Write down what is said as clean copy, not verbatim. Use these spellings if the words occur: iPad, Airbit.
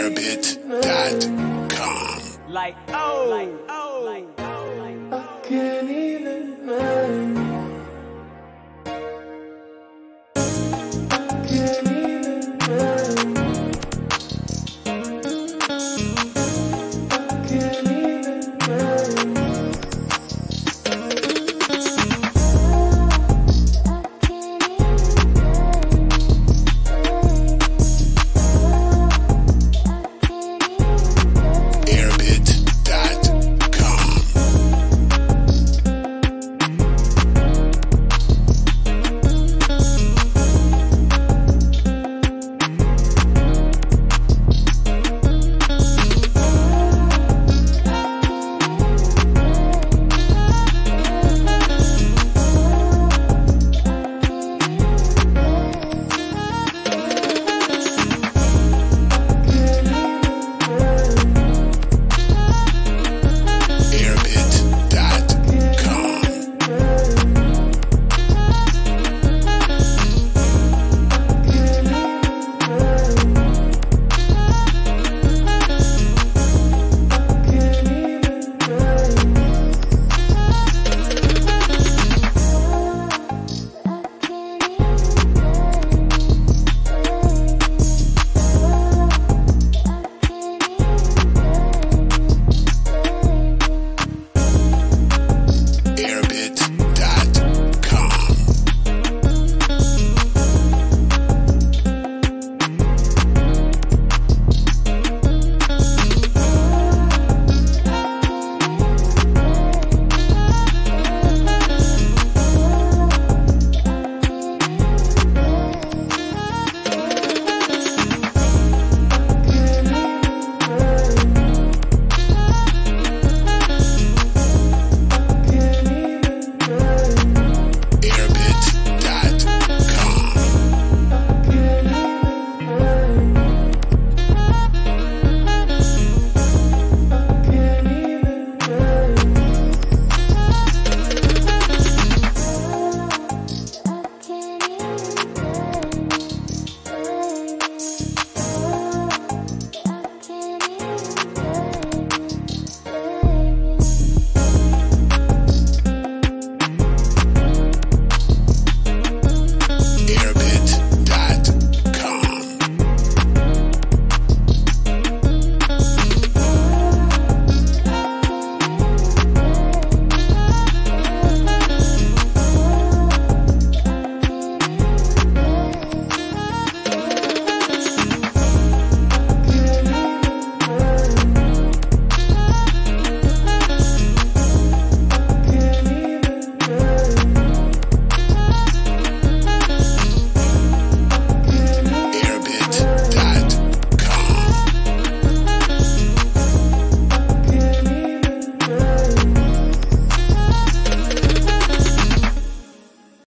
Airbit.com. Like, oh.